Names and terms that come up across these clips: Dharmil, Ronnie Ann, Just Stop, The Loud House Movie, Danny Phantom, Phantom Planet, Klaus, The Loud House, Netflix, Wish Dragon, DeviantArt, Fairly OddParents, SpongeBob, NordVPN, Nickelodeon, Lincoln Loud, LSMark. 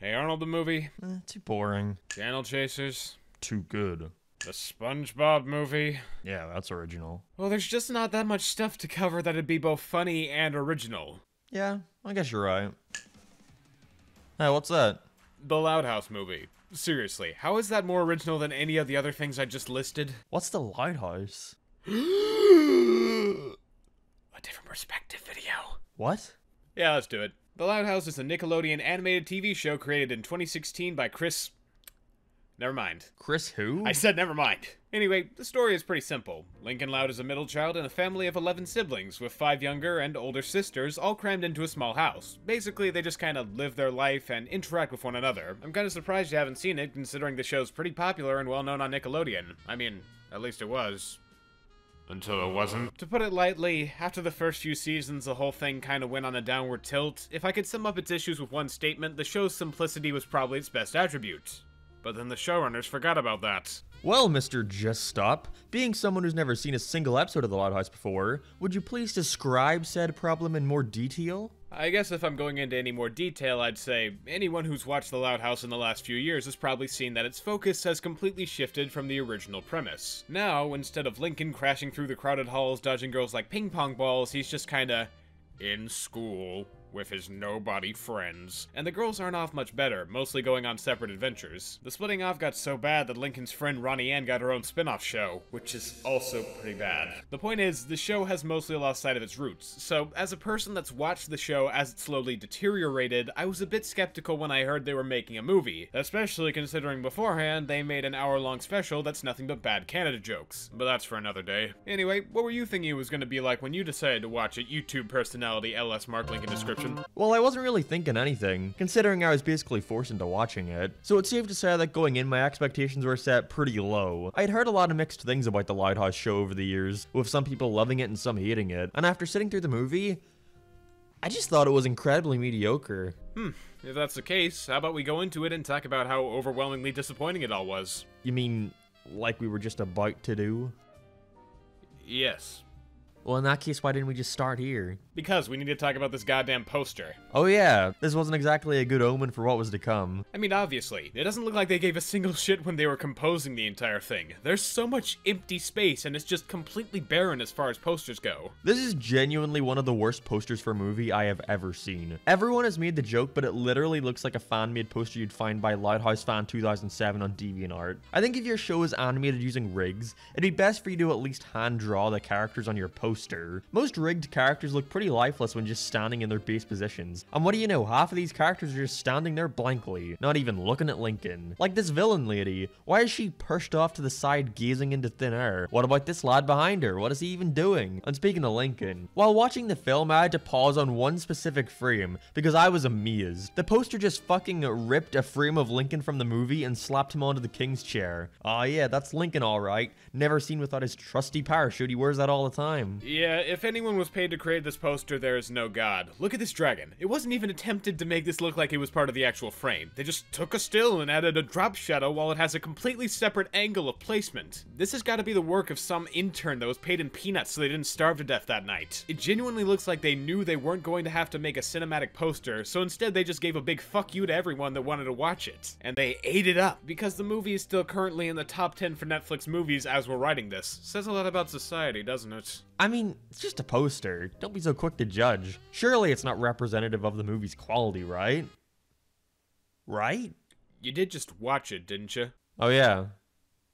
Hey Arnold the Movie. Too boring. Channel Chasers. Too good. The SpongeBob Movie. Yeah, that's original. Well, there's just not that much stuff to cover that'd be both funny and original. Yeah, I guess you're right. Hey, what's that? The Loud House Movie. Seriously, how is that more original than any of the other things I just listed? What's The Loud House? A different perspective video. What? Yeah, let's do it. The Loud House is a Nickelodeon animated TV show created in 2016 by Chris... Never mind. Chris who? I said never mind. Anyway, the story is pretty simple. Lincoln Loud is a middle child in a family of 11 siblings, with 5 younger and older sisters all crammed into a small house. Basically, they just kind of live their life and interact with one another. I'm kind of surprised you haven't seen it, considering the show's pretty popular and well-known on Nickelodeon. I mean, at least it was. Until it wasn't. To put it lightly, after the first few seasons, the whole thing kind of went on a downward tilt. If I could sum up its issues with one statement, the show's simplicity was probably its best attribute. But then the showrunners forgot about that. Well, Mr. Just Stop, being someone who's never seen a single episode of The Loud House before, would you please describe said problem in more detail? I guess if I'm going into any more detail, I'd say anyone who's watched The Loud House in the last few years has probably seen that its focus has completely shifted from the original premise. Now, instead of Lincoln crashing through the crowded halls dodging girls like ping pong balls, he's just kinda in school with his nobody friends. And the girls aren't off much better, mostly going on separate adventures. The splitting off got so bad that Lincoln's friend Ronnie Ann got her own spin-off show, which is also pretty bad. The point is, the show has mostly lost sight of its roots, so as a person that's watched the show as it slowly deteriorated, I was a bit skeptical when I heard they were making a movie, especially considering beforehand they made an hour-long special that's nothing but bad Canada jokes. But that's for another day. Anyway, what were you thinking it was gonna be like when you decided to watch it, YouTube personality LSMark, link in description? Well, I wasn't really thinking anything, considering I was basically forced into watching it, so it's safe to say that going in my expectations were set pretty low. I'd heard a lot of mixed things about the Loud House show over the years, with some people loving it and some hating it, and after sitting through the movie, I just thought it was incredibly mediocre. If that's the case, how about we go into it and talk about how overwhelmingly disappointing it all was? You mean, like we were just about to do? Yes. Well, in that case, why didn't we just start here? Because we need to talk about this goddamn poster. Oh yeah, this wasn't exactly a good omen for what was to come. I mean, obviously, it doesn't look like they gave a single shit when they were composing the entire thing. There's so much empty space, and it's just completely barren as far as posters go. This is genuinely one of the worst posters for a movie I have ever seen. Everyone has made the joke, but it literally looks like a fan-made poster you'd find by Loud House Fan 2007 on DeviantArt. I think if your show is animated using rigs, it'd be best for you to at least hand-draw the characters on your poster. Most rigged characters look pretty lifeless when just standing in their base positions. And what do you know, half of these characters are just standing there blankly, not even looking at Lincoln. Like this villain lady, why is she perched off to the side gazing into thin air? What about this lad behind her? What is he even doing? And speaking of Lincoln, while watching the film I had to pause on one specific frame because I was amazed. The poster just fucking ripped a frame of Lincoln from the movie and slapped him onto the king's chair. Ah yeah, that's Lincoln alright. Never seen without his trusty parachute, he wears that all the time. Yeah, if anyone was paid to create this poster, there is no god. Look at this dragon. It wasn't even attempted to make this look like it was part of the actual frame. They just took a still and added a drop shadow while it has a completely separate angle of placement. This has got to be the work of some intern that was paid in peanuts so they didn't starve to death that night. It genuinely looks like they knew they weren't going to have to make a cinematic poster, so instead they just gave a big fuck you to everyone that wanted to watch it. And they ate it up, because the movie is still currently in the top 10 for Netflix movies as we're writing this. Says a lot about society, doesn't it? I mean, it's just a poster. Don't be so quick to judge. Surely it's not representative of the movie's quality, right? Right? You did just watch it, didn't you? Oh yeah.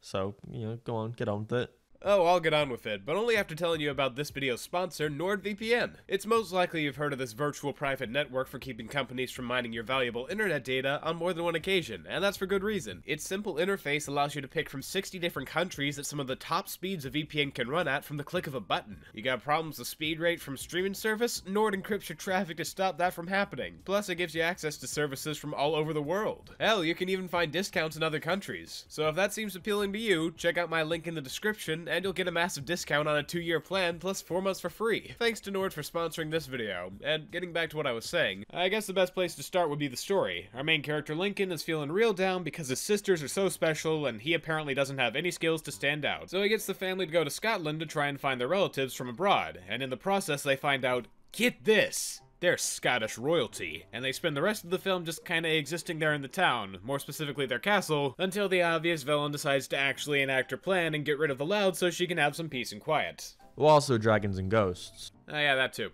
So, you know, go on, get on with it. Oh, I'll get on with it, but only after telling you about this video's sponsor, NordVPN. It's most likely you've heard of this virtual private network for keeping companies from mining your valuable internet data on more than one occasion, and that's for good reason. Its simple interface allows you to pick from 60 different countries at some of the top speeds a VPN can run at from the click of a button. You got problems with speed rate from streaming service? Nord encrypts your traffic to stop that from happening. Plus, it gives you access to services from all over the world. Hell, you can even find discounts in other countries. So if that seems appealing to you, check out my link in the description, and you'll get a massive discount on a 2-year plan plus 4 months for free. Thanks to Nord for sponsoring this video. And getting back to what I was saying, I guess the best place to start would be the story. Our main character Lincoln is feeling real down because his sisters are so special and he apparently doesn't have any skills to stand out. So he gets the family to go to Scotland to try and find their relatives from abroad, and in the process they find out, get this, They're Scottish royalty, and they spend the rest of the film just kinda existing there in the town, more specifically their castle, until the obvious villain decides to actually enact her plan and get rid of the Loud so she can have some peace and quiet. Well, also dragons and ghosts. Oh yeah, that too.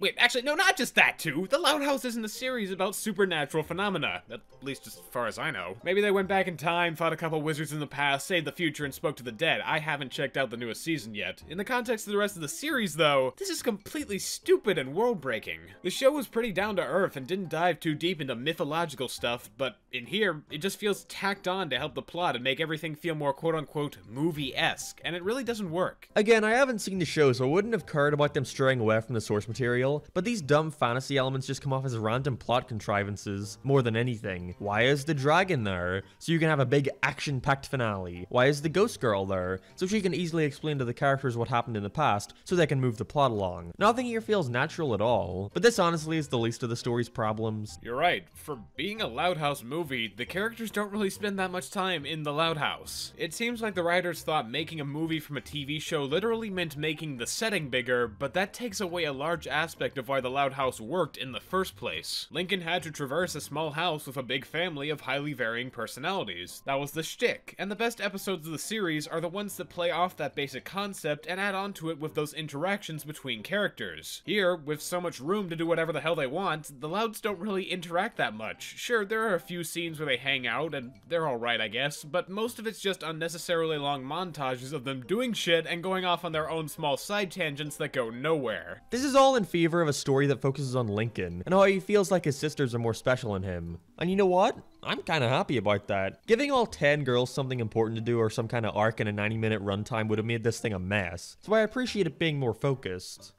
Wait, actually, no, not just that too! The Loud House isn't a series about supernatural phenomena, at least as far as I know. Maybe they went back in time, fought a couple wizards in the past, saved the future, and spoke to the dead. I haven't checked out the newest season yet. In the context of the rest of the series, though, this is completely stupid and world-breaking. The show was pretty down-to-earth and didn't dive too deep into mythological stuff, but in here, it just feels tacked on to help the plot and make everything feel more quote-unquote movie-esque, and it really doesn't work. Again, I haven't seen the show, so I wouldn't have cared about them straying away from the source material. But these dumb fantasy elements just come off as random plot contrivances more than anything. Why is the dragon there? So you can have a big action-packed finale. Why is the ghost girl there? So she can easily explain to the characters what happened in the past so they can move the plot along. Nothing here feels natural at all, but this honestly is the least of the story's problems. You're right. For being a Loud House movie, the characters don't really spend that much time in the Loud House. It seems like the writers thought making a movie from a TV show literally meant making the setting bigger, but that takes away a large aspect of why the Loud House worked in the first place. Lincoln had to traverse a small house with a big family of highly varying personalities. That was the shtick, and the best episodes of the series are the ones that play off that basic concept and add on to it with those interactions between characters. Here, with so much room to do whatever the hell they want, the Louds don't really interact that much. Sure, there are a few scenes where they hang out, and they're alright I guess, but most of it's just unnecessarily long montages of them doing shit and going off on their own small side tangents that go nowhere. This is all in favor of a story that focuses on Lincoln, and how he feels like his sisters are more special than him. And you know what? I'm kinda happy about that. Giving all 10 girls something important to do or some kind of arc in a 90-minute runtime would have made this thing a mess, so I appreciate it being more focused.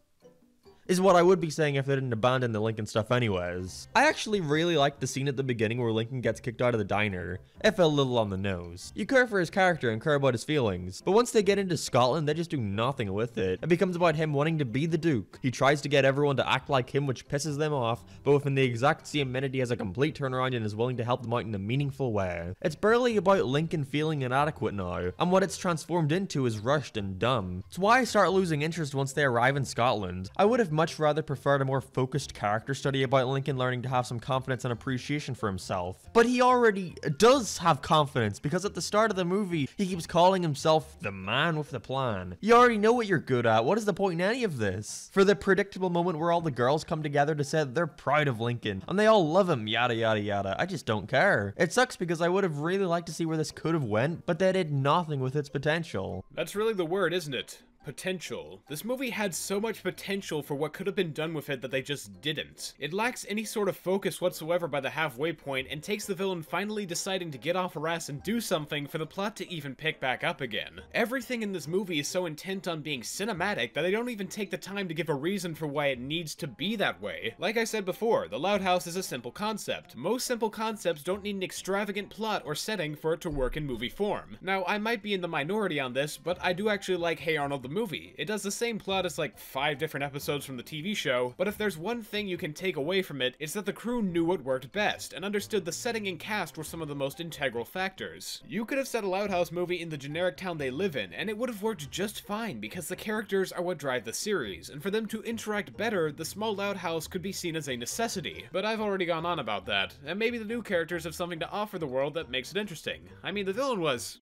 Is what I would be saying if they didn't abandon the Lincoln stuff anyways. I actually really liked the scene at the beginning where Lincoln gets kicked out of the diner. It felt a little on the nose. You care for his character and care about his feelings, but once they get into Scotland, they just do nothing with it. It becomes about him wanting to be the Duke. He tries to get everyone to act like him, which pisses them off, but within the exact same minute, he has a complete turnaround and is willing to help them out in a meaningful way. It's barely about Lincoln feeling inadequate now, and what it's transformed into is rushed and dumb. It's why I start losing interest once they arrive in Scotland. I would have much rather preferred a more focused character study about Lincoln learning to have some confidence and appreciation for himself. But he already does have confidence, because at the start of the movie, he keeps calling himself the man with the plan. You already know what you're good at. What is the point in any of this? For the predictable moment where all the girls come together to say they're proud of Lincoln and they all love him, yada yada yada. I just don't care. It sucks because I would have really liked to see where this could have went, but they did nothing with its potential. That's really the word, isn't it? Potential. This movie had so much potential for what could have been done with it that they just didn't. It lacks any sort of focus whatsoever by the halfway point and takes the villain finally deciding to get off her ass and do something for the plot to even pick back up again. Everything in this movie is so intent on being cinematic that they don't even take the time to give a reason for why it needs to be that way. Like I said before, the Loud House is a simple concept. Most simple concepts don't need an extravagant plot or setting for it to work in movie form. Now, I might be in the minority on this, but I do actually like Hey Arnold the movie. It does the same plot as like 5 different episodes from the TV show, but if there's one thing you can take away from it, it's that the crew knew what worked best, and understood the setting and cast were some of the most integral factors. You could have set a Loud House movie in the generic town they live in, and it would have worked just fine, because the characters are what drive the series, and for them to interact better, the small Loud House could be seen as a necessity. But I've already gone on about that, and maybe the new characters have something to offer the world that makes it interesting. I mean, the villain was...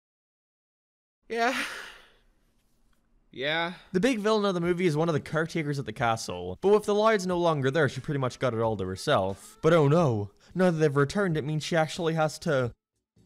Yeah. The big villain of the movie is one of the caretakers at the castle, but with the Louds no longer there, she pretty much got it all to herself. But oh no, now that they've returned, it means she actually has to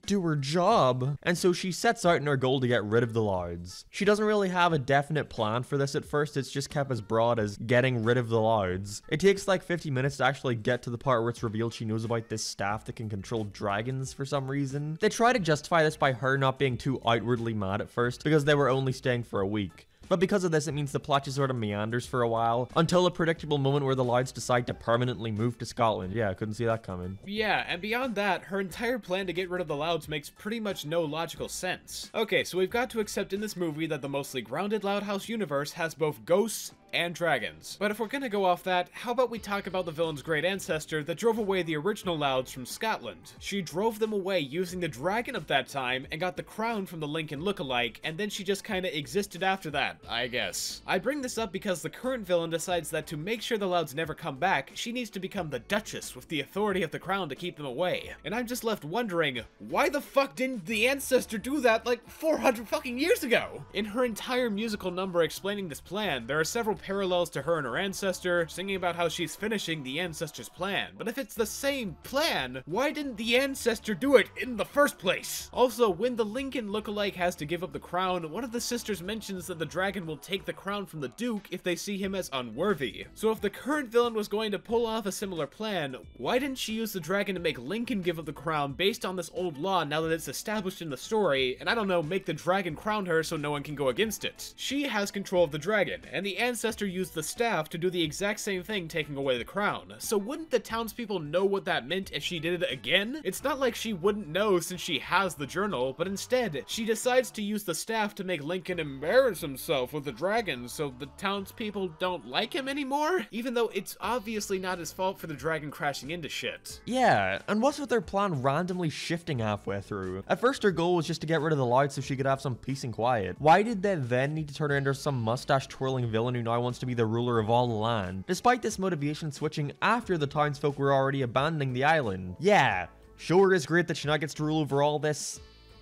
do her job, and so she sets out in her goal to get rid of the Louds. She doesn't really have a definite plan for this at first, it's just kept as broad as getting rid of the Louds. It takes like 50 minutes to actually get to the part where it's revealed she knows about this staff that can control dragons for some reason. They try to justify this by her not being too outwardly mad at first, because they were only staying for a week. But because of this, it means the plot just sort of meanders for a while, until a predictable moment where the Louds decide to permanently move to Scotland. Yeah, I couldn't see that coming. Yeah, and beyond that, her entire plan to get rid of the Louds makes pretty much no logical sense. Okay, so we've got to accept in this movie that the mostly grounded Loud House universe has both ghosts and dragons. But if we're gonna go off that, how about we talk about the villain's great ancestor that drove away the original Louds from Scotland? She drove them away using the dragon of that time and got the crown from the Lincoln lookalike, and then she just kinda existed after that, I guess. I bring this up because the current villain decides that to make sure the Louds never come back, she needs to become the Duchess with the authority of the crown to keep them away. And I'm just left wondering, why the fuck didn't the ancestor do that like 400 fucking years ago? In her entire musical number explaining this plan, there are several parallels to her and her ancestor, singing about how she's finishing the ancestor's plan. But if it's the same plan, why didn't the ancestor do it in the first place? Also, when the Lincoln lookalike has to give up the crown, one of the sisters mentions that the dragon will take the crown from the Duke if they see him as unworthy. So if the current villain was going to pull off a similar plan, why didn't she use the dragon to make Lincoln give up the crown based on this old law now that it's established in the story, and I don't know, make the dragon crown her so no one can go against it? She has control of the dragon, and the ancestor used the staff to do the exact same thing, taking away the crown. So wouldn't the townspeople know what that meant if she did it again? It's not like she wouldn't know since she has the journal, but instead, she decides to use the staff to make Lincoln embarrass himself with the dragon so the townspeople don't like him anymore? Even though it's obviously not his fault for the dragon crashing into shit. Yeah, and what's with their plan randomly shifting halfway through? At first her goal was just to get rid of the Louds so she could have some peace and quiet. Why did they then need to turn her into some mustache twirling villain who now wants to be the ruler of all the land? Despite this motivation switching after the townsfolk were already abandoning the island. Yeah, sure is great that she now gets to rule over all this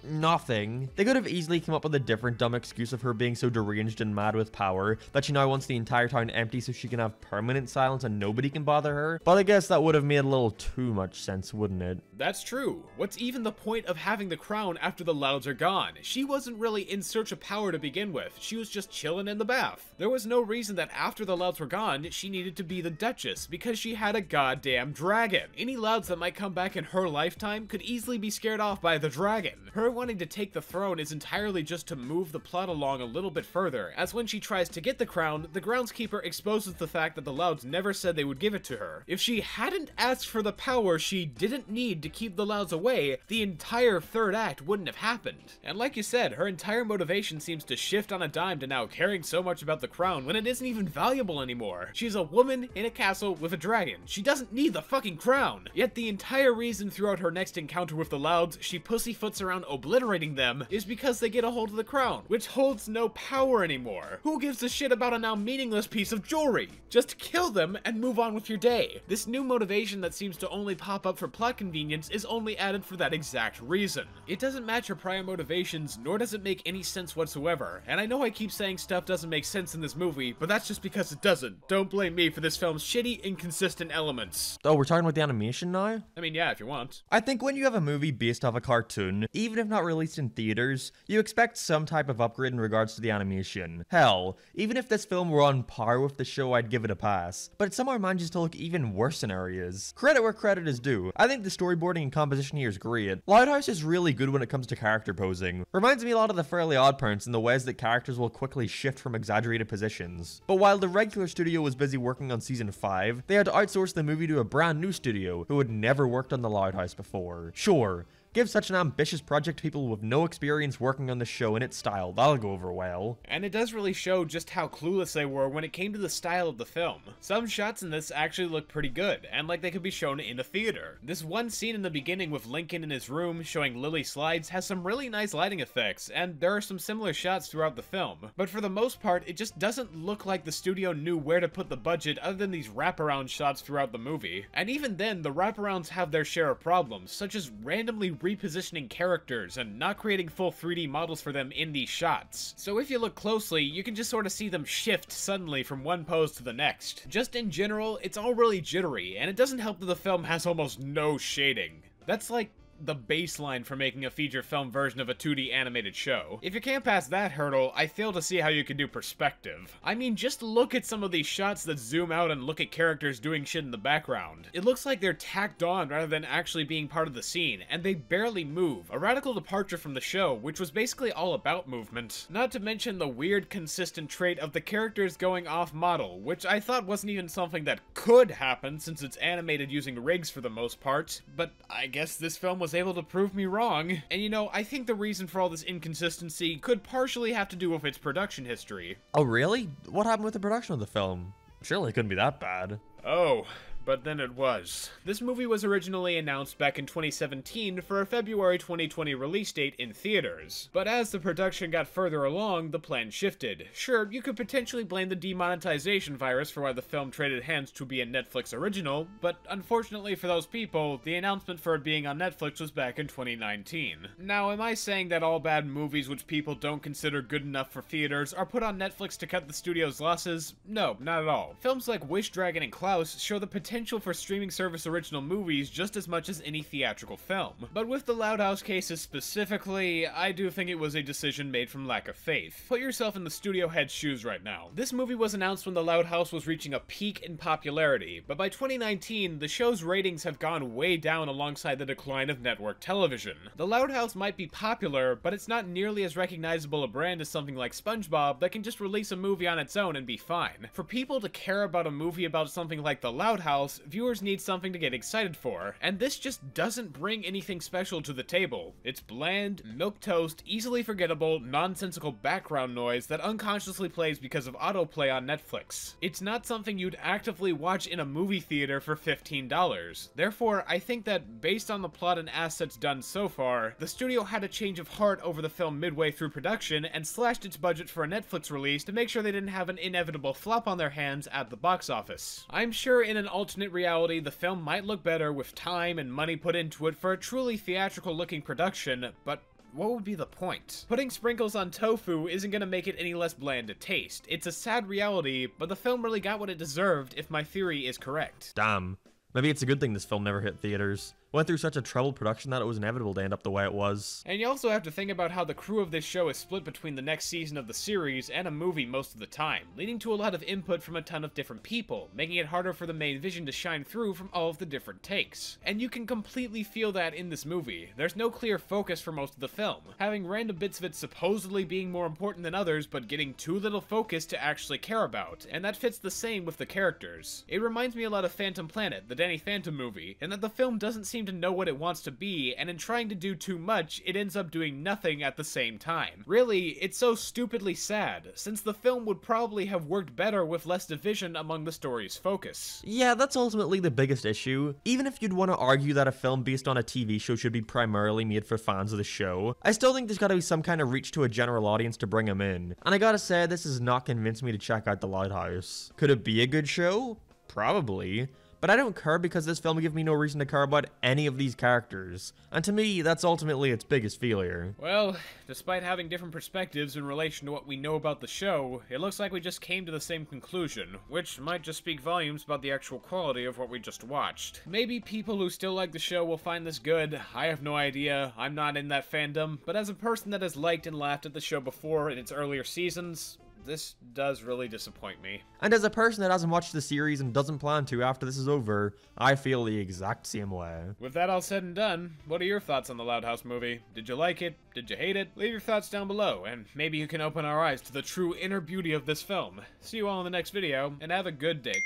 nothing. They could have easily come up with a different dumb excuse of her being so deranged and mad with power that she now wants the entire town empty so she can have permanent silence and nobody can bother her, but I guess that would have made a little too much sense, wouldn't it? That's true. What's even the point of having the crown after the Louds are gone? She wasn't really in search of power to begin with. She was just chilling in the bath. There was no reason that after the Louds were gone, she needed to be the Duchess because she had a goddamn dragon. Any Louds that might come back in her lifetime could easily be scared off by the dragon. Her wanting to take the throne is entirely just to move the plot along a little bit further, as when she tries to get the crown, the groundskeeper exposes the fact that the Louds never said they would give it to her. If she hadn't asked for the power she didn't need to keep the Louds away, the entire third act wouldn't have happened. And like you said, her entire motivation seems to shift on a dime to now caring so much about the crown when it isn't even valuable anymore. She's a woman in a castle with a dragon. She doesn't need the fucking crown. Yet the entire reason throughout her next encounter with the Louds, she pussyfoots around obliterating them is because they get a hold of the crown, which holds no power anymore. Who gives a shit about a now meaningless piece of jewelry? Just kill them and move on with your day. This new motivation that seems to only pop up for plot convenience is only added for that exact reason. It doesn't match her prior motivations, nor does it make any sense whatsoever. And I know I keep saying stuff doesn't make sense in this movie, but that's just because it doesn't. Don't blame me for this film's shitty, inconsistent elements. Oh, we're talking about the animation now? I mean, yeah, if you want. I think when you have a movie based off a cartoon, even if not released in theaters, you expect some type of upgrade in regards to the animation. Hell, even if this film were on par with the show, I'd give it a pass, but it somehow manages to look even worse in areas. Credit where credit is due. I think the storyboarding and composition here is great. Loud House is really good when it comes to character posing. Reminds me a lot of the Fairly OddParents in the ways that characters will quickly shift from exaggerated positions. But while the regular studio was busy working on season 5, they had to outsource the movie to a brand new studio who had never worked on the Loud House before. Sure, give such an ambitious project to people with no experience working on the show in its style. That'll go over well. And it does really show just how clueless they were when it came to the style of the film. Some shots in this actually look pretty good, and like they could be shown in a theater. This one scene in the beginning with Lincoln in his room showing Lily slides has some really nice lighting effects, and there are some similar shots throughout the film. But for the most part, it just doesn't look like the studio knew where to put the budget other than these wraparound shots throughout the movie. And even then, the wraparounds have their share of problems, such as randomly repositioning characters and not creating full 3D models for them in these shots. So if you look closely, you can just sort of see them shift suddenly from one pose to the next. Just in general, it's all really jittery, and it doesn't help that the film has almost no shading. That's like the baseline for making a feature film version of a 2D animated show. If you can't pass that hurdle, I fail to see how you can do perspective. I mean, just look at some of these shots that zoom out and look at characters doing shit in the background. It looks like they're tacked on rather than actually being part of the scene, and they barely move. A radical departure from the show, which was basically all about movement. Not to mention the weird, consistent trait of the characters going off model, which I thought wasn't even something that could happen since it's animated using rigs for the most part, but I guess this film was was able to prove me wrong. And you know, I think the reason for all this inconsistency could partially have to do with its production history. Oh, really? What happened with the production of the film? Surely it couldn't be that bad. Oh, but then it was. This movie was originally announced back in 2017 for a February 2020 release date in theaters. But as the production got further along, the plan shifted. Sure, you could potentially blame the demonetization virus for why the film traded hands to be a Netflix original, but unfortunately for those people, the announcement for it being on Netflix was back in 2019. Now, am I saying that all bad movies which people don't consider good enough for theaters are put on Netflix to cut the studio's losses? No, not at all. Films like Wish Dragon and Klaus show the potential for streaming service original movies just as much as any theatrical film. But with the Loud House cases specifically, I do think it was a decision made from lack of faith. Put yourself in the studio head's shoes right now. This movie was announced when the Loud House was reaching a peak in popularity, but by 2019, the show's ratings have gone way down alongside the decline of network television. The Loud House might be popular, but it's not nearly as recognizable a brand as something like SpongeBob that can just release a movie on its own and be fine. For people to care about a movie about something like the Loud House, viewers need something to get excited for, and this just doesn't bring anything special to the table. It's bland, milquetoast, easily forgettable, nonsensical background noise that unconsciously plays because of autoplay on Netflix. It's not something you'd actively watch in a movie theater for $15. Therefore, I think that based on the plot and assets done so far, the studio had a change of heart over the film midway through production and slashed its budget for a Netflix release to make sure they didn't have an inevitable flop on their hands at the box office. I'm sure in an alternate reality, the film might look better with time and money put into it for a truly theatrical-looking production, but what would be the point? Putting sprinkles on tofu isn't gonna make it any less bland to taste. It's a sad reality, but the film really got what it deserved if my theory is correct. Damn. Maybe it's a good thing this film never hit theaters. Went through such a troubled production that it was inevitable to end up the way it was. And you also have to think about how the crew of this show is split between the next season of the series and a movie most of the time, leading to a lot of input from a ton of different people, making it harder for the main vision to shine through from all of the different takes. And you can completely feel that in this movie. There's no clear focus for most of the film, having random bits of it supposedly being more important than others but getting too little focus to actually care about, and that fits the same with the characters. It reminds me a lot of Phantom Planet, the Danny Phantom movie, in that the film doesn't seem to know what it wants to be, and in trying to do too much, it ends up doing nothing at the same time. Really, it's so stupidly sad, since the film would probably have worked better with less division among the story's focus. Yeah, that's ultimately the biggest issue. Even if you'd want to argue that a film based on a TV show should be primarily made for fans of the show, I still think there's gotta be some kind of reach to a general audience to bring them in. And I gotta say, this has not convinced me to check out The Loud House. Could it be a good show? Probably. But I don't care because this film gave me no reason to care about any of these characters. And to me, that's ultimately its biggest failure. Well, despite having different perspectives in relation to what we know about the show, it looks like we just came to the same conclusion, which might just speak volumes about the actual quality of what we just watched. Maybe people who still like the show will find this good. I have no idea. I'm not in that fandom. But as a person that has liked and laughed at the show before in its earlier seasons, this does really disappoint me. And as a person that hasn't watched the series and doesn't plan to after this is over, I feel the exact same way. With that all said and done, what are your thoughts on the Loud House movie? Did you like it? Did you hate it? Leave your thoughts down below, and maybe you can open our eyes to the true inner beauty of this film. See you all in the next video, and have a good day.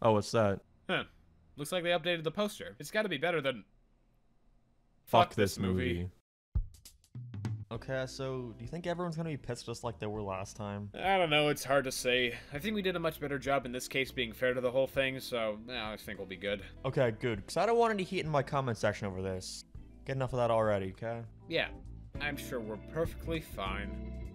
Oh, what's that? Huh. Looks like they updated the poster. It's gotta be better than... Fuck this movie. Okay, so do you think everyone's gonna be pissed just like they were last time? I don't know, it's hard to say. I think we did a much better job in this case being fair to the whole thing, so nah, I think we'll be good. Okay, good, because I don't want any heat in my comment section over this. Get enough of that already, okay? Yeah, I'm sure we're perfectly fine.